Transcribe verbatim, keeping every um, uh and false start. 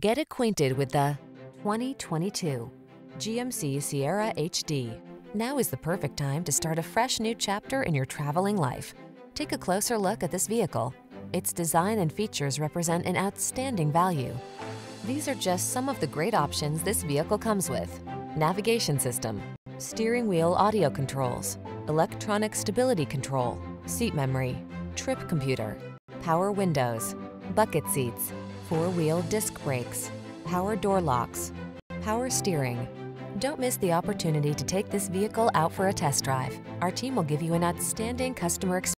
Get acquainted with the twenty twenty-two G M C Sierra H D. Now is the perfect time to start a fresh new chapter in your traveling life. Take a closer look at this vehicle. Its design and features represent an outstanding value. These are just some of the great options this vehicle comes with: navigation system, steering wheel audio controls, electronic stability control, seat memory, trip computer, power windows, bucket seats, four-wheel disc brakes, power door locks, power steering. Don't miss the opportunity to take this vehicle out for a test drive. Our team will give you an outstanding customer experience.